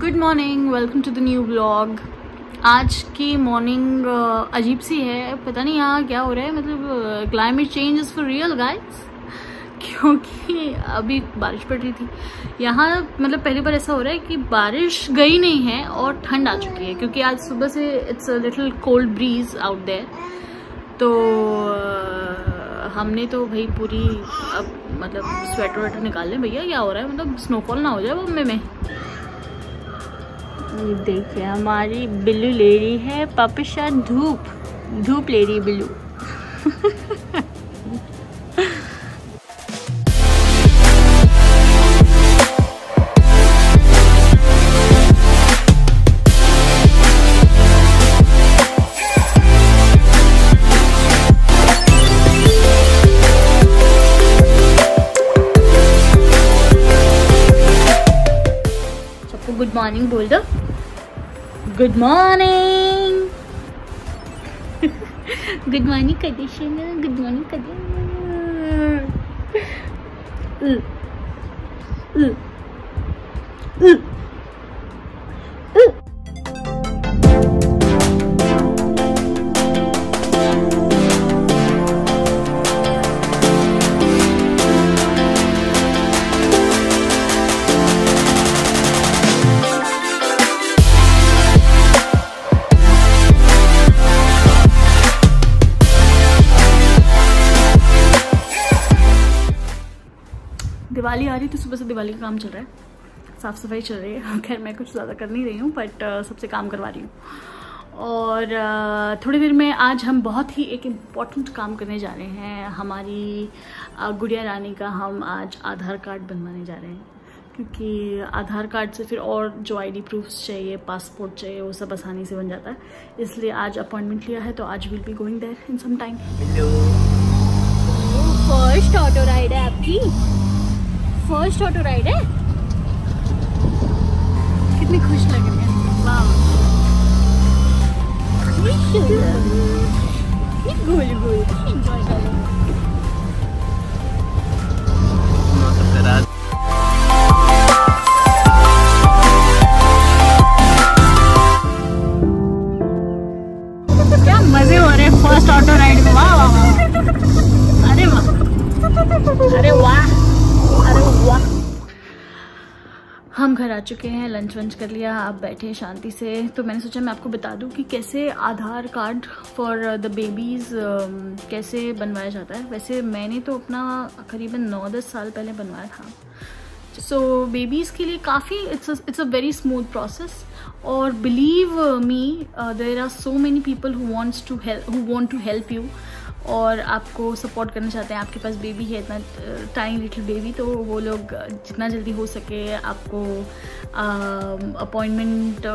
Good morning, welcome to the new vlog. आज की morning अजीब सी है, पता नहीं यहाँ क्या हो रहा है। मतलब climate change is for real guys, क्योंकि अभी बारिश पड़ रही थी यहाँ। मतलब पहली बार ऐसा हो रहा है कि बारिश गई नहीं है और ठंड आ चुकी है, क्योंकि आज सुबह से it's a little cold breeze out there. तो हमने तो भाई पूरी अब मतलब स्वेटर वेटर निकाल लें। भैया क्या हो रहा है, मतलब स्नोफॉल ना हो जाए बॉम्बे में। ये देखिए हमारी बिल्लू ले रही है, पप्पिशा धूप ले रही है बिल्लू। सबको गुड मॉर्निंग बोल दो। Good morning, good morning Kadishna, good morning Kadishna. Diwali आ रही तो सुबह से दिवाली का काम चल रहा है, साफ़ सफाई चल रही है। खैर मैं कुछ ज़्यादा कर नहीं रही हूँ, बट सबसे काम करवा रही हूँ। और थोड़ी देर में आज हम बहुत ही एक इम्पॉर्टेंट काम करने जा रहे हैं। हमारी गुड़िया रानी का हम आज आधार कार्ड बनवाने जा रहे हैं, क्योंकि आधार कार्ड से फिर और जो आईडी प्रूफ्स चाहिए, पासपोर्ट चाहिए, वो सब आसानी से बन जाता है। इसलिए आज अपॉइंटमेंट लिया है, तो आज will be going there in some time. First auto ride है आपकी, फर्स्ट ऑटो राइड है। कितनी खुश लग रही है, वाह। ये गोल गोल एंजॉय कर रहे हैं। क्या मजे हो रहे हैं फर्स्ट ऑटो राइड में, वाह वाह। अरे वाह, अरे वाह, अरे वाह। हम घर आ चुके हैं, लंच वंच कर लिया, आप बैठे शांति से। तो मैंने सोचा मैं आपको बता दूं कि कैसे Aadhaar card for the babies कैसे बनवाया जाता है। वैसे मैंने तो अपना करीबन 9-10 साल पहले बनवाया था। सो बेबीज़ के लिए काफ़ी it's a very smooth process. और believe me there are so many people who want to help you और आपको सपोर्ट करना चाहते हैं। आपके पास बेबी है, इतना टाइनी लिटिल बेबी, तो वो लोग जितना जल्दी हो सके आपको अपॉइंटमेंट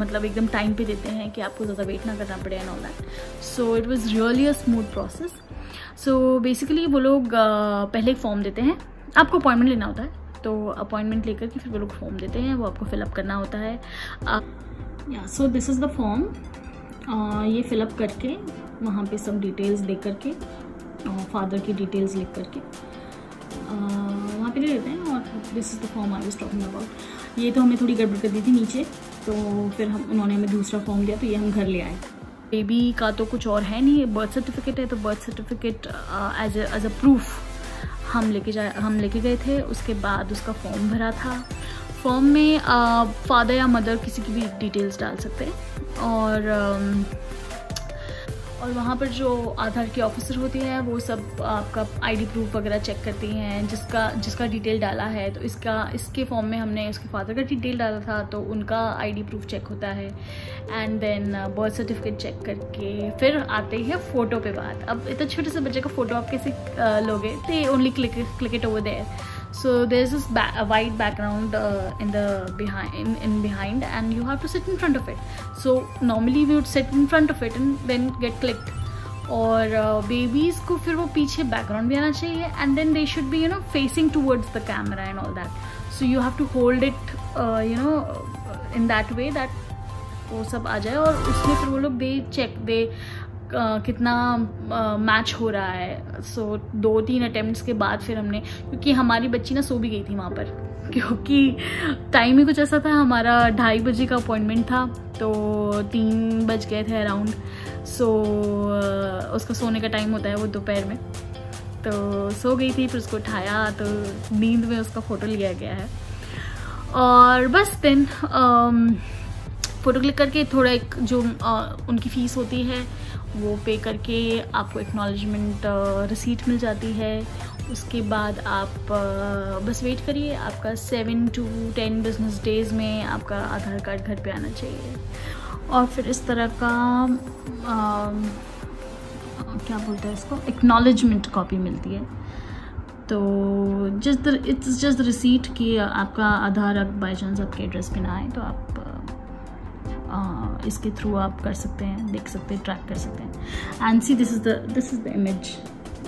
मतलब एकदम टाइम पे देते हैं कि आपको ज़्यादा वेट ना करना पड़े and all that. So it was really a smooth process. So basically वो लोग पहले एक फॉर्म देते हैं, आपको अपॉइंटमेंट लेना होता है। तो अपॉइंटमेंट लेकर के फिर वो लोग फॉर्म देते हैं, वो आपको फिलअप करना होता है। So this is the form, ये फिलअप करके वहाँ पे सब डिटेल्स दे करके, फादर की डिटेल्स लिख करके वहाँ पे दे देते हैं। और this is the form I was talking about. ये तो हमें थोड़ी गड़बड़ कर दी थी नीचे, तो फिर हम उन्होंने हमें दूसरा फॉर्म दिया, तो ये हम घर ले आए। बेबी का तो कुछ और है नहीं, बर्थ सर्टिफिकेट है, तो birth certificate as a proof हम लेके गए थे। उसके बाद उसका फॉर्म भरा था। फॉर्म में फादर या मदर किसी की भी डिटेल्स डाल सकते हैं। और वहाँ पर जो आधार की ऑफिसर होती है वो सब आपका आईडी प्रूफ वगैरह चेक करती हैं। जिसका डिटेल डाला है, तो इसके फॉर्म में हमने उसके फादर का डिटेल डाला था, तो उनका आईडी प्रूफ चेक होता है। And then birth certificate check करके फिर आते हैं फ़ोटो पे बात। अब इतने छोटे से बच्चे का फ़ोटो आप कैसे लोगे? They only click it over there. So there is this white background in behind and you have to sit in front of it. So normally we would sit in front of it and then get clicked. और babies को फिर वो पीछे background भी आना चाहिए, and then they should be facing towards the camera and all that. So you have to hold it in that way that वो सब आ जाए। और उसमें फिर वो लोग they check they कितना मैच हो रहा है। सो दो तीन अटेम्प्ट्स के बाद फिर हमने, क्योंकि हमारी बच्ची ना सो भी गई थी वहाँ पर, क्योंकि टाइम ही कुछ ऐसा था। हमारा 2:30 बजे का अपॉइंटमेंट था तो 3 बज गए थे अराउंड। सो उसका सोने का टाइम होता है वो दोपहर में, तो सो गई थी। फिर उसको उठाया तो नींद में उसका फ़ोटो लिया गया है और बस देन फ़ोटो क्लिक करके थोड़ा एक जो उनकी फ़ीस होती है वो पे करके आपको एक्नॉलेजमेंट रिसीट मिल जाती है। उसके बाद आप बस वेट करिए, आपका 7 to 10 बिजनेस डेज़ में आपका आधार कार्ड घर पे आना चाहिए। और फिर इस तरह का क्या बोलते हैं इसको, एक्नॉलेजमेंट कॉपी मिलती है। तो इट्स जस्ट द रिसीट कि आपका आधार बाई चांस आपके एड्रेस पे ना आए, तो आप इसके थ्रू आप कर सकते हैं, देख सकते हैं, ट्रैक कर सकते हैं। And see this is the image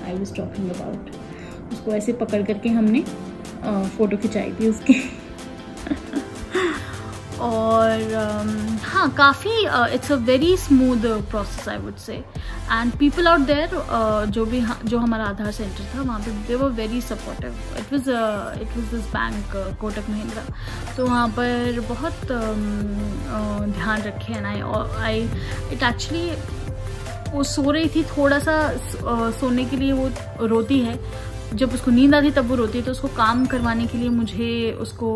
I was talking about. उसको ऐसे पकड़ करके हमने फ़ोटो खिंचाई थी उसकी। और हाँ, काफ़ी it's a very smooth process I would say. And people out there, जो हमारा आधार सेंटर था वहाँ पे, they were very supportive. It was this bank Kotak Mahindra, तो वहाँ पर बहुत ध्यान रखे। एंड इट एक्चुअली, वो सो रही थी थोड़ा सा, सोने के लिए वो रोती है, जब उसको नींद आती तब वो रोती है, तो उसको काम करवाने के लिए मुझे उसको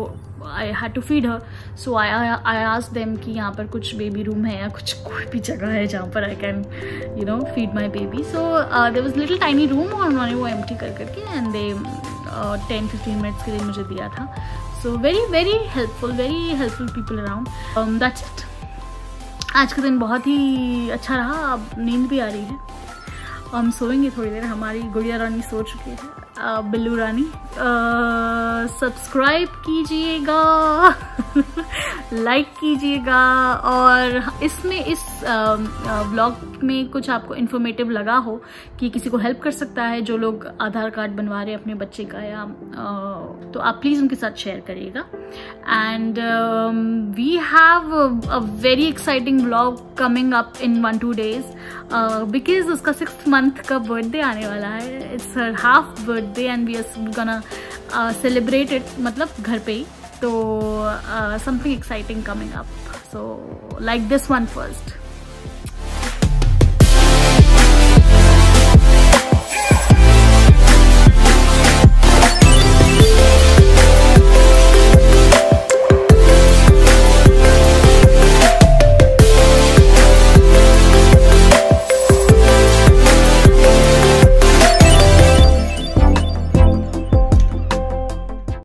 I had to feed her. So I asked them कि यहाँ पर कुछ बेबी रूम है या कुछ कोई भी जगह है जहाँ पर I can you know feed my baby. So there was little tiny room और उन्होंने वो एम्प्टी कर करके एंड दे 10-15 मिनट्स के लिए मुझे दिया था। So very very helpful people around. That's it. आज का दिन बहुत ही अच्छा रहा। अब नींद भी आ रही है, हम सोएंगे थोड़ी देर। हमारी गुड़िया रानी सो चुकी है, बिल्लू रानी। सब्सक्राइब कीजिएगा, लाइक कीजिएगा, और इसमें इस ब्लॉग में कुछ आपको इन्फॉर्मेटिव लगा हो कि किसी को हेल्प कर सकता है, जो लोग आधार कार्ड बनवा रहे हैं अपने बच्चे का, या तो आप प्लीज़ उनके साथ शेयर करिएगा। And we have a very exciting blog coming up in 1-2 days, because उसका 6th month का बर्थडे आने वाला है। It's her half birthday and we are gonna celebrate it, मतलब घर पे ही। तो something exciting coming up, so like this one first.